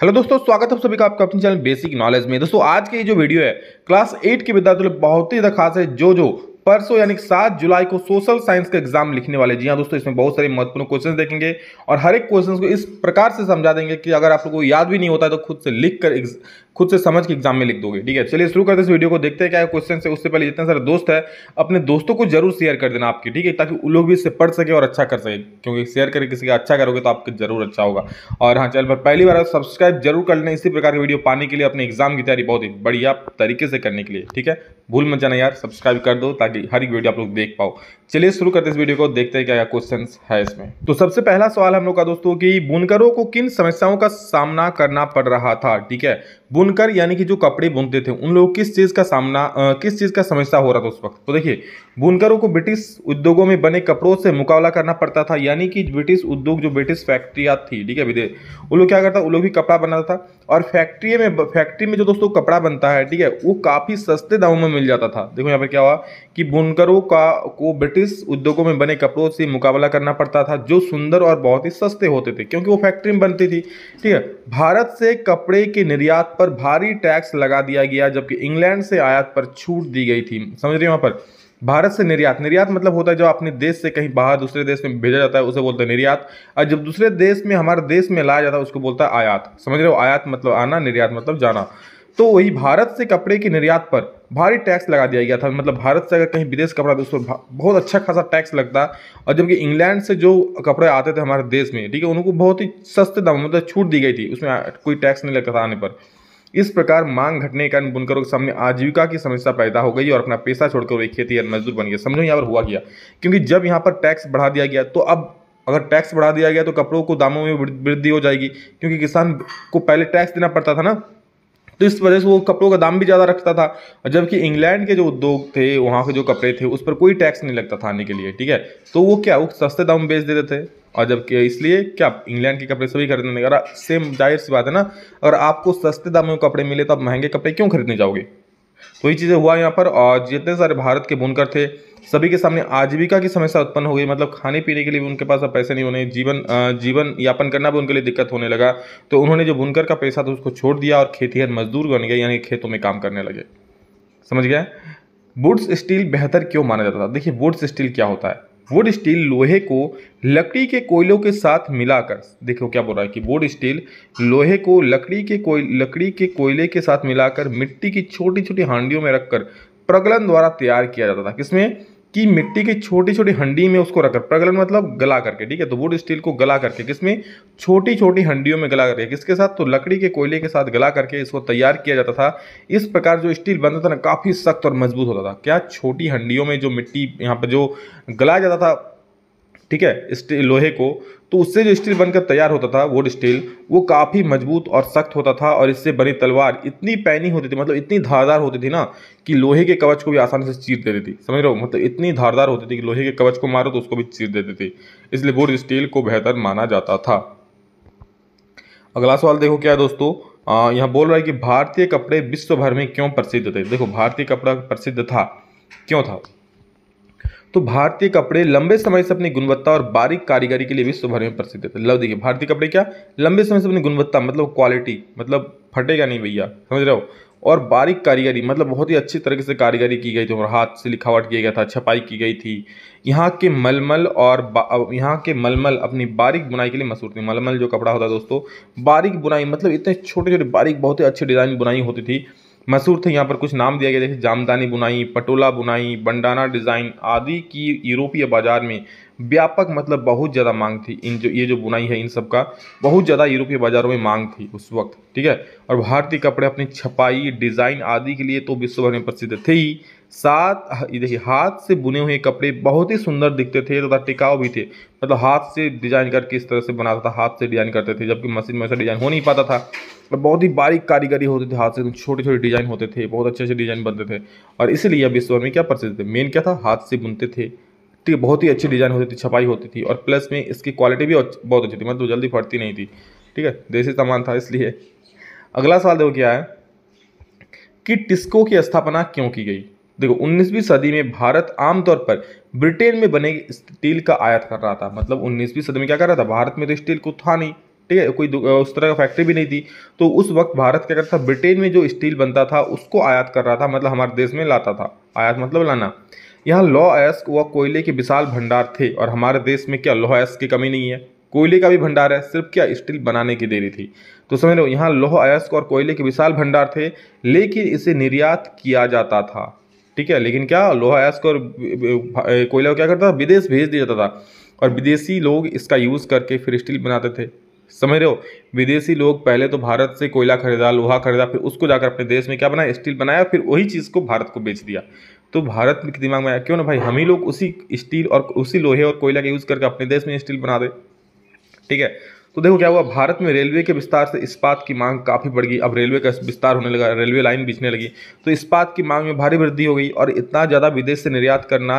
Hello दोस्तों, स्वागत है आप सभी का आपका अपने चैनल बेसिक नॉलेज में। दोस्तों आज की जो वीडियो है क्लास 8 के विद्यार्थियों के लिए बहुत ही ज़्यादा खास है, जो परसों यानी 7 जुलाई को सोशल साइंस का एग्जाम लिखने वाले। जी हाँ दोस्तों, इसमें बहुत सारे महत्वपूर्ण क्वेश्चन देखेंगे और हर एक क्वेश्चन को इस प्रकार से समझा देंगे कि अगर आप लोगों को याद भी नहीं होता है तो खुद से समझ के एग्जाम में लिख दोगे। ठीक है, चलिए शुरू करते हैं इस वीडियो को, देखते हैं क्या क्वेश्चन है। उससे पहले जितने सारे दोस्त है अपने दोस्तों को जरूर शेयर कर देना आपके, ठीक है, ताकि वो लोग भी इससे पढ़ सके और अच्छा कर सके, क्योंकि शेयर करके किसी का अच्छा करोगे तो आपके जरूर अच्छा होगा। और हाँ चैनल पर पहली बार सब्सक्राइब जरूर कर लेना इसी प्रकार की वीडियो पाने के लिए, अपने एग्जाम की तैयारी बहुत ही बढ़िया तरीके से करने के लिए। ठीक है, भूल मत जाना यार, सब्सक्राइब कर दो ताकि हर एक वीडियो आप लोग देख पाओ। चलिए शुरू करते हैं इस वीडियो को, देखते हैं क्या क्वेश्चन है इसमें। तो सबसे पहला सवाल हम लोग का दोस्तों कि बुनकरों को किन समस्याओं का सामना करना पड़ रहा था। ठीक है, बुनकर यानी कि जो कपड़े बुनते थे उन लोग किस चीज़ का समस्या हो रहा था उस वक्त। तो देखिए, बुनकरों को ब्रिटिश उद्योगों में बने कपड़ों से मुकाबला करना पड़ता था, यानी कि ब्रिटिश उद्योग जो ब्रिटिश फैक्ट्रियाँ थी, ठीक है विदेश, वो लोग क्या करता, वो लोग भी कपड़ा बनाता था और फैक्ट्री में जो दोस्तों कपड़ा बनता है, ठीक है, वो काफ़ी सस्ते दामों में मिल जाता था। देखो यहाँ पर क्या हुआ कि बुनकरों को ब्रिटिश उद्योगों में बने कपड़ों से मुकाबला करना पड़ता था जो सुंदर और बहुत ही सस्ते होते थे, क्योंकि वो फैक्ट्री में बनती थी। ठीक है, भारत से कपड़े के निर्यात पर भारी टैक्स लगा दिया गया, जबकि इंग्लैंड से आयात पर छूट दी गई थी। समझ रहे हो, वहाँ पर भारत से निर्यात मतलब होता है जब अपने देश से कहीं बाहर दूसरे देश में भेजा जाता है उसे बोलते हैं निर्यात, और जब दूसरे देश में हमारे देश में लाया जाता है उसको बोलता है आयात। समझ रहे हो, आयात मतलब आना, निर्यात मतलब जाना। तो वही भारत से कपड़े के निर्यात पर भारी टैक्स लगा दिया गया था, मतलब भारत से अगर कहीं विदेश कपड़ा तो उस पर बहुत अच्छा खासा टैक्स लगता, और जबकि इंग्लैंड से जो कपड़े आते थे हमारे देश में, ठीक है, उनको बहुत ही सस्ते दाम मतलब छूट दी गई थी, उसमें कोई टैक्स नहीं लगता था आने पर। इस प्रकार मांग घटने के कारण बुनकरों के सामने आजीविका की समस्या पैदा हो गई और अपना पेशा छोड़कर वे खेती और मजदूर बन गए। समझो यहाँ पर हुआ क्या, क्योंकि जब यहाँ पर टैक्स बढ़ा दिया गया, तो अब अगर टैक्स बढ़ा दिया गया तो कपड़ों को दामों में वृद्धि हो जाएगी, क्योंकि किसान को पहले टैक्स देना पड़ता था ना, तो इस वजह से वो कपड़ों का दाम भी ज़्यादा रखता था। और जबकि इंग्लैंड के जो उद्योग थे, वहाँ के जो कपड़े थे उस पर कोई टैक्स नहीं लगता था आने के लिए, ठीक है, तो वो क्या, वो सस्ते दाम में बेच देते थे, और जबकि इसलिए क्या इंग्लैंड के कपड़े सभी खरीदने लगे। अगर सेम जाहिर सी बात है ना, अगर आपको सस्ते दाम में कपड़े मिले तो आप महंगे कपड़े क्यों खरीदने जाओगे। तो ये चीज़ें हुआ यहाँ पर, और जितने सारे भारत के बुनकर थे सभी के सामने आजीविका की समस्या उत्पन्न हो गई, मतलब खाने पीने के लिए भी उनके पास अब पैसे नहीं होने, जीवन यापन करना भी उनके लिए दिक्कत होने लगा। तो उन्होंने जो बुनकर का पैसा था उसको छोड़ दिया और खेतीहर मजदूर बन गए, यानी खेतों में काम करने लगे। समझ गए, वुड्स स्टील बेहतर क्यों माना जाता था। देखिए वुड्स स्टील क्या होता है, वुड स्टील लोहे को लकड़ी के कोयलों के साथ मिलाकर, देखो क्या बोल रहा है कि वुड स्टील लोहे को लकड़ी के कोयले के साथ मिलाकर मिट्टी की छोटी छोटी हांडियों में रखकर प्रगलन द्वारा तैयार किया जाता था। किसमें कि मिट्टी की छोटी छोटी हंडी में उसको रखकर, प्रगलन मतलब गला करके, ठीक है, तो वुड स्टील को गला करके, किसमें, छोटी छोटी हंडियों में गला करके, किसके साथ, तो लकड़ी के कोयले के साथ गला करके इसको तैयार किया जाता था। इस प्रकार जो स्टील बनता था ना काफ़ी सख्त और मजबूत होता था। क्या, छोटी हंडियों में जो मिट्टी यहाँ पर जो गला जाता था, ठीक है, स्टील लोहे को, तो उससे जो स्टील बनकर तैयार होता था वुड स्टील, वो काफ़ी मजबूत और सख्त होता था, और इससे बनी तलवार इतनी पैनी होती थी, मतलब इतनी धारदार होती थी ना कि लोहे के कवच को भी आसानी से चीर देती थी। समझ रहे हो, मतलब इतनी धारदार होती थी कि लोहे के कवच को मारो तो उसको भी चीर देती थी, इसलिए वुड स्टील को बेहतर माना जाता था। अगला सवाल देखो क्या है दोस्तों, यहाँ बोल रहा है कि भारतीय कपड़े विश्व भर में क्यों प्रसिद्ध थे। देखो भारतीय कपड़ा प्रसिद्ध था, क्यों था, तो भारतीय कपड़े लंबे समय से अपनी गुणवत्ता और बारीक कारीगरी के लिए विश्व भर में प्रसिद्ध थे। लव देखिए, भारतीय कपड़े क्या, लंबे समय से अपनी गुणवत्ता मतलब क्वालिटी, मतलब फटेगा नहीं भैया, समझ रहे हो, और बारीक कारीगरी मतलब बहुत ही अच्छी तरीके से कारीगरी की गई थी, और हाथ से लिखावट किया गया था, छपाई की गई थी। यहाँ के मलमल अपनी बारीक बुनाई के लिए मशहूर थी। मलमल जो कपड़ा होता है दोस्तों, बारीक बुनाई मतलब इतने छोटे छोटे बारीक बहुत ही अच्छे डिज़ाइन बुनाई होती थी, मशहूर थे। यहाँ पर कुछ नाम दिया गया, जैसे जामदानी बुनाई, पटोला बुनाई, बंडाना डिज़ाइन आदि की यूरोपीय बाजार में व्यापक मतलब बहुत ज़्यादा मांग थी। ये जो बुनाई है इन सब का बहुत ज़्यादा यूरोपीय बाज़ारों में मांग थी उस वक्त, ठीक है। और भारतीय कपड़े अपनी छपाई, डिज़ाइन आदि के लिए तो विश्व भर में प्रसिद्ध थे ही, साथ ये देखिए हाथ से बुने हुए कपड़े बहुत ही सुंदर दिखते थे तथा टिकाऊ भी थे, मतलब हाथ से डिज़ाइन करके इस तरह से बनाता था, हाथ से डिज़ाइन करते थे, जबकि मशीन में ऐसा डिज़ाइन हो नहीं पाता था। और बहुत ही बारीक कारीगरी होती थी, हाथ से छोटे छोटे डिज़ाइन होते थे, बहुत अच्छे अच्छे डिज़ाइन बनते थे, और इसलिए विश्व भर में क्या प्रसिद्ध थे। मेन क्या था, हाथ से बुनते थे, ठीक, बहुत ही अच्छी डिज़ाइन होती थी, छपाई होती थी, और प्लस में इसकी क्वालिटी भी बहुत अच्छी थी, मतलब जल्दी फटती नहीं थी, ठीक है, देसी सामान था इसलिए। अगला सवाल देखो क्या है कि टिस्को की स्थापना क्यों की गई। देखो 19वीं सदी में भारत आमतौर पर ब्रिटेन में बने स्टील का आयात कर रहा था, मतलब 19वीं सदी में क्या कर रहा था, भारत में तो स्टील को था नहीं, ठीक है, कोई उस तरह का फैक्ट्री भी नहीं थी। तो उस वक्त भारत क्या करता था, ब्रिटेन में जो स्टील बनता था उसको आयात कर रहा था, मतलब हमारे देश में लाता था। आयात मतलब लाना। यहाँ लौह अयस्क व कोयले के विशाल भंडार थे, और हमारे देश में क्या लौह अयस्क की कमी नहीं है, कोयले का भी भंडार है, सिर्फ क्या स्टील बनाने की देरी थी। तो समझ लो, यहाँ लौह अयस्क और कोयले के विशाल भंडार थे, लेकिन इसे निर्यात किया जाता था। ठीक है, लेकिन क्या लौह अयस्क और कोयला को क्या करता था, विदेश भेज दिया जाता था, और विदेशी लोग इसका यूज़ करके फिर स्टील बनाते थे। समझ रहे हो, विदेशी लोग पहले तो भारत से कोयला खरीदा, लोहा खरीदा, फिर उसको जाकर अपने देश में क्या बनाया, स्टील बनाया, फिर वही चीज़ को भारत को बेच दिया। तो भारत के दिमाग में आया क्यों ना भाई हम ही लोग उसी स्टील और उसी लोहे और कोयला का यूज़ करके अपने देश में स्टील बना दे। ठीक है, तो देखो क्या हुआ, भारत में रेलवे के विस्तार से इस्पात की मांग काफ़ी बढ़ गई। अब रेलवे का विस्तार होने लगा, रेलवे लाइन बिछने लगी, तो इस्पात की मांग में भारी वृद्धि हो गई, और इतना ज़्यादा विदेश से निर्यात करना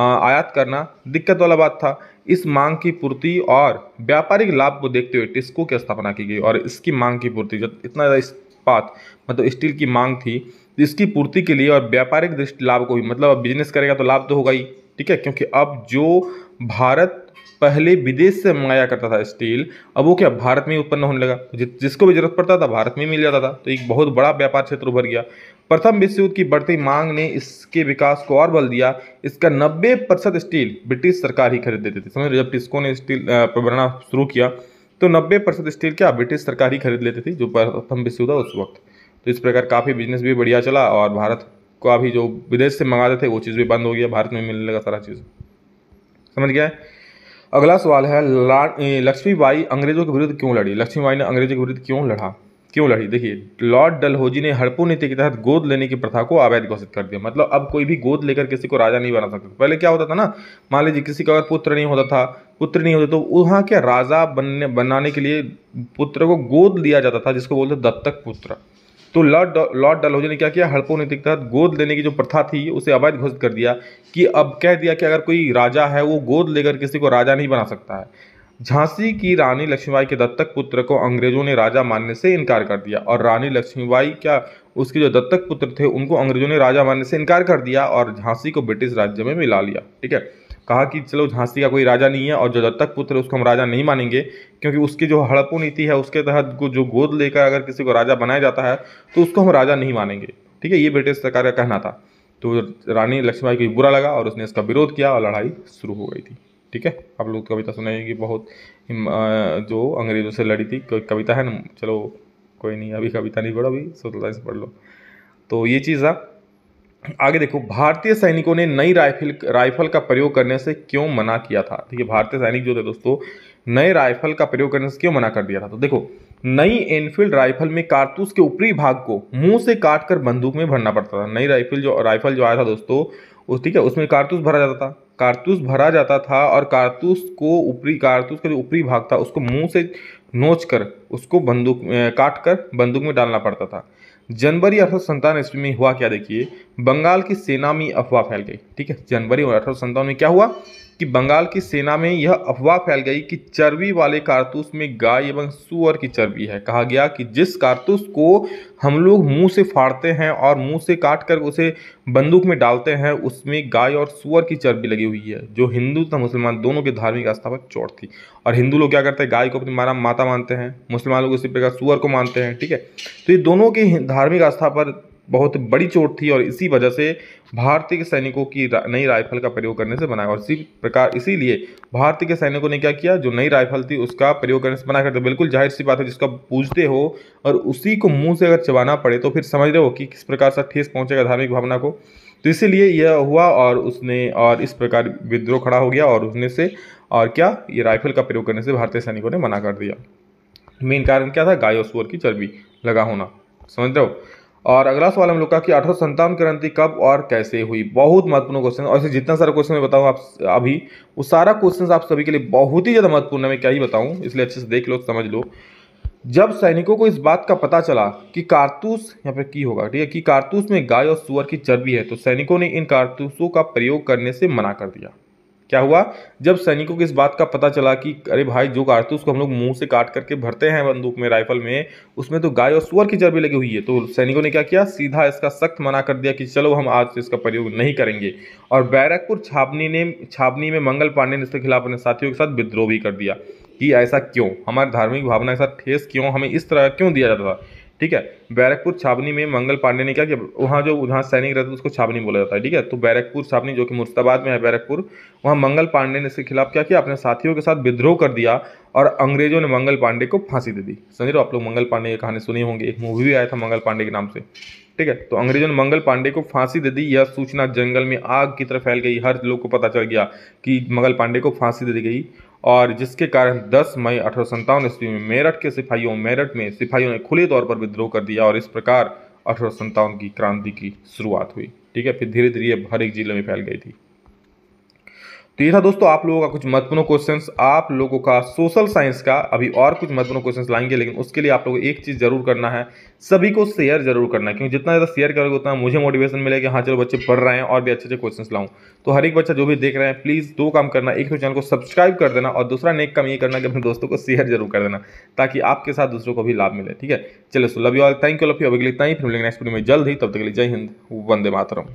आयात करना दिक्कत वाला बात था। इस मांग की पूर्ति और व्यापारिक लाभ को देखते हुए टिस्को की स्थापना की गई, और इसकी मांग की पूर्ति, जब इतना ज़्यादा इस्पात मतलब स्टील की मांग थी, इसकी पूर्ति के लिए और व्यापारिक दृष्टि लाभ को भी, मतलब अब बिजनेस करेगा तो लाभ तो होगा ही। ठीक है, क्योंकि अब जो भारत पहले विदेश से मंगाया करता था स्टील, अब वो क्या भारत में उत्पन्न होने लगा, जिसको भी जरूरत पड़ता था भारत में मिल जाता था। तो एक बहुत बड़ा व्यापार क्षेत्र उभर गया। प्रथम विश्व युद्ध की बढ़ती मांग ने इसके विकास को और बल दिया। इसका 90% स्टील ब्रिटिश सरकार ही खरीद देती थी। समझ लो, जब टिस्को ने स्टील बनाना शुरू किया तो 90% स्टील क्या ब्रिटिश सरकार ही खरीद लेती थी, जो प्रथम विश्व युद्ध था उस वक्त। तो इस प्रकार काफ़ी बिजनेस भी बढ़िया चला, और भारत का भी जो विदेश से मंगाते थे वो चीज़ भी बंद हो गया, भारत में मिलने लगा सारा चीज़। समझ गया। अगला सवाल है, लक्ष्मीबाई अंग्रेजों के विरुद्ध क्यों लड़ी, लक्ष्मीबाई ने अंग्रेजों के विरुद्ध क्यों लड़ी। देखिए, लॉर्ड डलहौजी ने हड़पो नीति के तहत गोद लेने की प्रथा को अवैध घोषित कर दिया। मतलब अब कोई भी गोद लेकर किसी को राजा नहीं बना सकता। पहले क्या होता था ना, मान लीजिए किसी का अगर पुत्र नहीं होता था, पुत्र नहीं होते तो वहाँ क्या राजा बनाने के लिए पुत्र को गोद लिया जाता था, जिसको बोलते दत्तक पुत्र। तो लॉर्ड डलहौजी ने क्या किया, हड़पो नीति के तहत गोद लेने की जो प्रथा थी उसे अवैध घोषित कर दिया, कि अब कह दिया कि अगर कोई राजा है वो गोद लेकर किसी को राजा नहीं बना सकता है। झांसी की रानी लक्ष्मीबाई के दत्तक पुत्र को अंग्रेजों ने राजा मानने से इनकार कर दिया, और रानी लक्ष्मीबाई क्या उसके जो दत्तक पुत्र थे उनको अंग्रेजों ने राजा मानने से इनकार कर दिया, और झांसी को ब्रिटिश राज्य में मिला लिया। ठीक है, कहा कि चलो झांसी का कोई राजा नहीं है, और जो दत्तक पुत्र है उसको हम राजा नहीं मानेंगे, क्योंकि उसकी जो हड़प्पा नीति है उसके तहत जो गोद लेकर अगर किसी को राजा बनाया जाता है तो उसको हम राजा नहीं मानेंगे। ठीक है, ये ब्रिटिश सरकार का कहना था। तो रानी लक्ष्मीबाई को बुरा लगा और उसने इसका विरोध किया, और लड़ाई शुरू हो गई थी। ठीक है, आप लोग कविता सुनाएगी बहुत जो अंग्रेजों से लड़ी थी, कविता है ना। चलो कोई नहीं, अभी कविता नहीं पढ़ो, अभी सोलह से पढ़ लो। तो ये चीज़ था। आगे देखो, भारतीय सैनिकों ने नई राइफल का प्रयोग करने से क्यों मना किया था। ठीक है, भारतीय सैनिक जो थे दोस्तों, नए राइफल का प्रयोग करने से क्यों मना कर दिया था। तो देखो, नई एनफील्ड राइफल में कारतूस के ऊपरी भाग को मुंह से काटकर बंदूक में भरना पड़ता था। नई राइफल जो आया था दोस्तों उस, ठीक है, उसमें कारतूस भरा जाता था और कारतूस का जो ऊपरी भाग था उसको मुंह से नोच कर उसको काट कर बंदूक में डालना पड़ता था। जनवरी 1857 में हुआ क्या, देखिए, बंगाल की सेना में अफवाह फैल गई। ठीक है, जनवरी 1857 में क्या हुआ कि बंगाल की सेना में यह अफवाह फैल गई कि चर्बी वाले कारतूस में गाय एवं सूअर की चर्बी है। कहा गया कि जिस कारतूस को हम लोग मुंह से फाड़ते हैं और मुंह से काट कर उसे बंदूक में डालते हैं उसमें गाय और सूअर की चर्बी लगी हुई है, जो हिंदू तथा मुसलमान दोनों के धार्मिक आस्था पर चोट थी। और हिंदू लोग क्या करते हैं, गाय को अपनी माता मानते हैं, मुसलमान लोग इसी प्रकार सूअर को मानते हैं। ठीक है, तो ये दोनों के धार्मिक आस्था पर बहुत बड़ी चोट थी, और इसी वजह से भारतीय के सैनिकों की नई राइफल का प्रयोग करने से मना। और इसीलिए भारतीय के सैनिकों ने क्या किया, जो नई राइफल थी उसका प्रयोग करने से मना करते। बिल्कुल जाहिर सी बात है, जिसका पूजते हो और उसी को मुंह से अगर चबाना पड़े तो फिर समझ रहे हो कि किस प्रकार से ठेस पहुँचेगा धार्मिक भावना को। तो इसीलिए यह हुआ, और इस प्रकार विद्रोह खड़ा हो गया, और उसने से और क्या ये राइफल का प्रयोग करने से भारतीय सैनिकों ने मना कर दिया। मेन कारण क्या था, गाय और सूअर की चर्बी लगा होना। समझ रहे हो। और अगला सवाल हम लोग का कि 1857 क्रांति कब और कैसे हुई। बहुत महत्वपूर्ण क्वेश्चन, और इसे जितना सारा क्वेश्चन मैं बताऊँ आप अभी, वो सारा क्वेश्चन आप सभी के लिए बहुत ही ज़्यादा महत्वपूर्ण है। मैं क्या ही बताऊँ, इसलिए अच्छे से देख लो, समझ लो। जब सैनिकों को इस बात का पता चला कि कारतूस यहाँ पर की होगा, ठीक है, कि कारतूस में गाय और सूअर की चर्बी है, तो सैनिकों ने इन कारतूसों का प्रयोग करने से मना कर दिया। क्या हुआ, जब सैनिकों को इस बात का पता चला कि अरे भाई, जो कारतूस को हम लोग मुंह से काट करके भरते हैं बंदूक में, राइफल में, उसमें तो गाय और सूअर की चर्बी लगी हुई है, तो सैनिकों ने क्या किया, सीधा इसका सख्त मना कर दिया कि चलो हम आज से इसका प्रयोग नहीं करेंगे। और बैरकपुर छावनी में मंगल पांडे ने इसके खिलाफ अपने साथियों के साथ विद्रोह भी कर दिया। कि ऐसा क्यों, हमारे धार्मिक भावना के साथ ठेस क्यों, हमें इस तरह क्यों दिया जाता था। ठीक है, बैरकपुर छावनी में मंगल पांडे ने क्या किया, वहाँ जो जहाँ सैनिक रहते थे उसको छावनी बोला जाता है। ठीक है, तो बैरकपुर छावनी जो कि मुर्शिदाबाद में है बैरकपुर, वहाँ मंगल पांडे ने इसके खिलाफ क्या किया, अपने साथियों के साथ विद्रोह कर दिया और अंग्रेजों ने मंगल पांडे को फांसी दे दी। समझ रहे हो आप लोग, मंगल पांडे की कहानी सुनी होंगी, एक मूवी भी आया था मंगल पांडे के नाम से। ठीक है, तो अंग्रेजों ने मंगल पांडे को फांसी दे दी। यह सूचना जंगल में आग की तरह फैल गई, हर लोग को पता चल गया कि मंगल पांडे को फांसी दे दी गई, और जिसके कारण 10 मई 1857 ईस्वी में मेरठ में सिपाहियों ने खुले तौर पर विद्रोह कर दिया और इस प्रकार 1857 की क्रांति की शुरुआत हुई। ठीक है, फिर धीरे धीरे हर एक जिले में फैल गई थी। तो ये था दोस्तों आप लोगों का कुछ महत्वपूर्ण क्वेश्चंस, आप लोगों का सोशल साइंस का। अभी और कुछ महत्वपूर्ण क्वेश्चंस लाएंगे, लेकिन उसके लिए आप लोगों को एक चीज़ जरूर करना है, सभी को शेयर जरूर करना है, क्योंकि जितना ज़्यादा शेयर करोगे उतना मुझे मोटिवेशन मिलेगा, हाँ चलो बच्चे पढ़ रहे हैं और भी अच्छे अच्छे क्वेश्चंस लाऊं। तो हर एक बच्चा जो भी देख रहे हैं, प्लीज़ दो काम करना, एक तो चैनल को सब्सक्राइब कर देना और दूसरा नेक काम ये करना कि अपने दोस्तों को शेयर जरूर कर देना, ताकि आपके साथ दूसरों को भी लाभ मिले। ठीक है, चलो so love you all, thank you, love you, अभी के लिए इतना ही, फिर मिलेंगे नेक्स्ट वीडियो में जल्द ही। तब तक के लिए जय हिंद, वंदे मातरम।